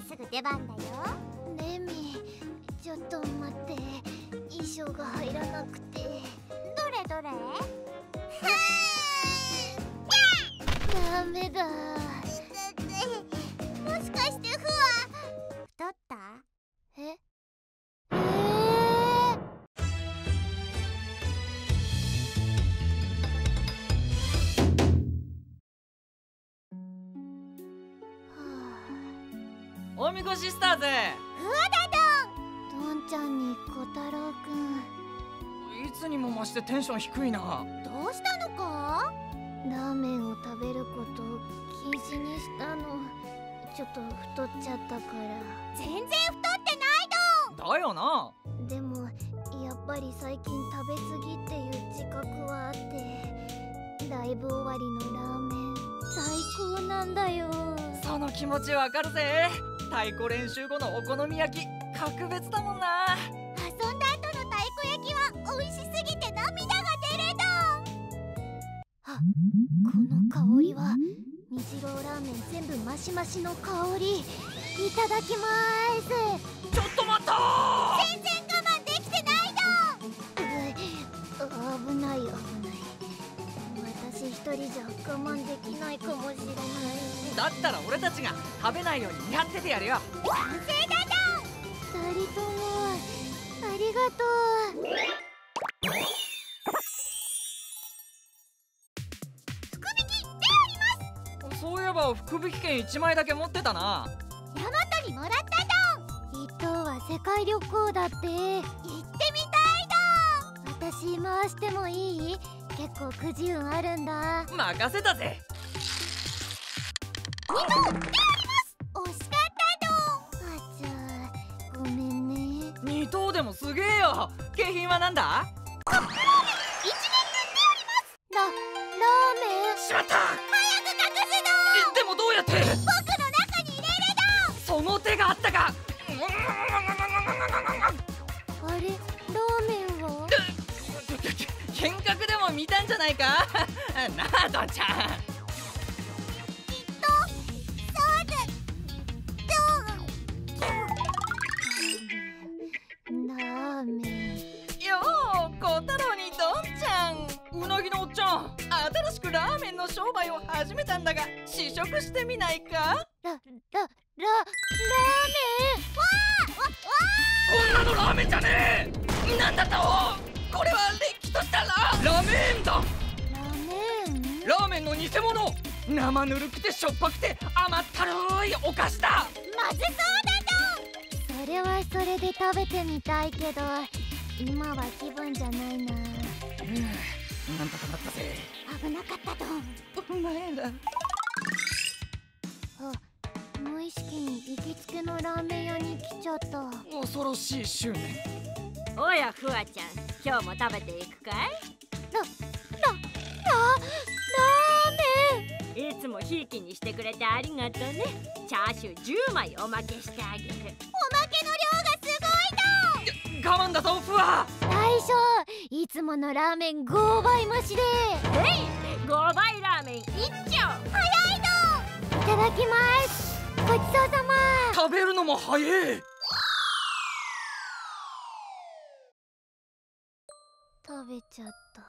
うすぐ出番だよ。レミ、ちょっと待って、衣装が入らなくて。どれどれ？ダメだ。もしかしてふわ太った？え？おみこしスターズ。ふわだどん。どんちゃんに小太郎くん。いつにも増してテンション低いな。どうしたのか？ラーメンを食べることを禁止にしたの。ちょっと太っちゃったから。全然太ってないどん。だよな。でもやっぱり最近食べ過ぎっていう自覚はあって、ライブ終わりのラーメン最高なんだよ。その気持ちわかるぜ。太鼓練習後のお好み焼き格別だもんな。遊んだ後の太鼓焼きは美味しすぎて涙が出るだ。あ、この香りは煮汁ラーメン全部マシマシの香り。いただきまーす。ちょっと待ったー。全然我慢できてないだ。危ない危ない。私一人じゃ我慢できないかもしれない。だったら俺たちが食べないようにやっててやるよ。完成だどん。二人ともありがとう。福引きであります。そういえば福引き券1枚だけ持ってたな。ヤマトにもらったどん。一等は世界旅行だって。行ってみたいどん。私回してもいい？結構くじ運あるんだ。任せたぜ。2等であります。惜しかったどん。あちゃー、ごめんね。2等でもすげえよ。景品はなんだ？カップラーメン1年分であります。ラーメン。しまった。早く隠すどん。でもどうやって？僕の中に入れるどん。その手があったか。あれ、ラーメンは？幻覚でも見たんじゃないか？なあどんちゃん。新しくラーメンの商売を始めたんだが、試食してみないか？ラーメン。こんなのラーメンじゃねえ。なんだったの？これはれっきとしたラーメンだ。ラーメンの偽物。生ぬるくてしょっぱくて甘ったるいお菓子だ。まずそうだどん。それはそれで食べてみたいけど、今は気分じゃないな。なんとかなったぜ。危なかったどん。お前ら。あ、無意識に行きつけのラーメン屋に来ちゃった。恐ろしい執念。おやふわちゃん、今日も食べていくかい？ラーメン。いつもひいきにしてくれてありがとうね。チャーシュー10枚おまけしてあげる。おまけの量がすごいだ。我慢だぞふわ。大将、いつものラーメン5倍増しで。5倍ラーメン1丁。早いどん。いただきます。ごちそうさま。食べるのも早い。食べちゃった。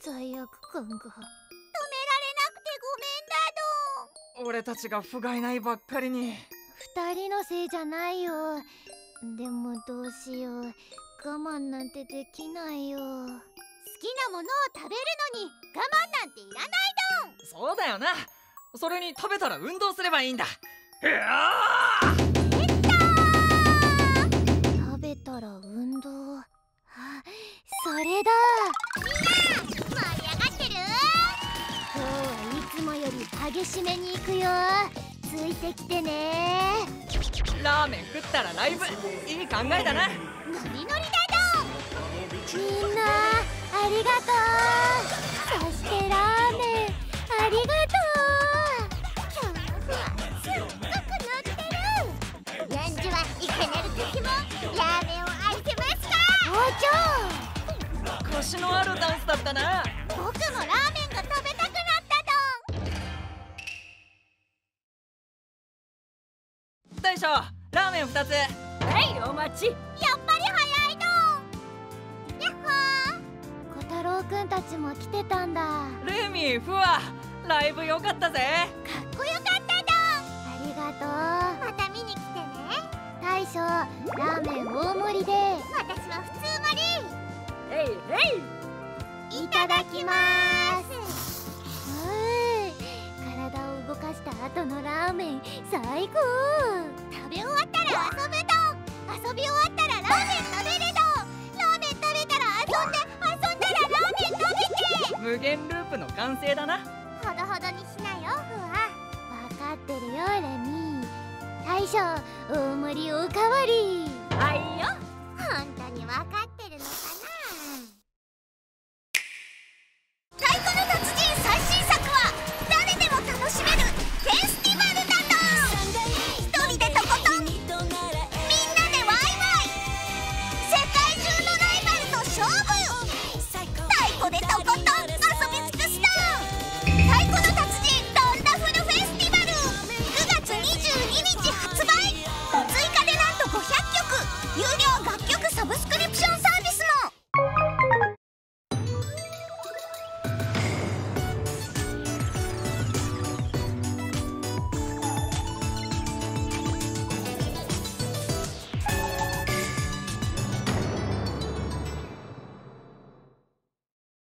罪悪感が止められなくてごめんだどん。俺たちが不甲斐ないばっかりに。2人のせいじゃないよ。でもどうしよう、我慢なんてできないよ。好きなものを食べるのに我慢なんていらないどん。そうだよな。それに食べたら運動すればいいんだ。食べたら運動。あ、それだ。みんな盛り上がってる？今日はいつもより激しめに行くよ。ついてきてね。ラーメン食ったらライブ、いい考えだな。ノリノリだどん。みんなありがとう。そしてラーメンありがとう。今日のふわすっごく乗ってる。ランチはいかなる時もラーメンを愛せますか。包丁。コシのあるダンスだったな。僕もラーメンが食べたくなったどん。大将、ラーメン2つ。はい、お待ち。やっぱり早いの。やっほー。小太郎くんたちも来てたんだ。ルミ、フワ、ライブよかったぜ。かっこよかっただ。ありがとう。また見に来てね。大将、ラーメン大盛りで、私は普通盛り。えいえい。いただきまーす。動かした後のラーメン最高。食べ終わったら遊ぶと、遊び終わったらラーメン食べると、ラーメン食べたら遊んで、遊んだらラーメン食べて。無限ループの完成だな。ほどほどにしなよ、ふわ。分かってるよ、レミ。大将、大盛りおかわり。はいよ。ほんとに分か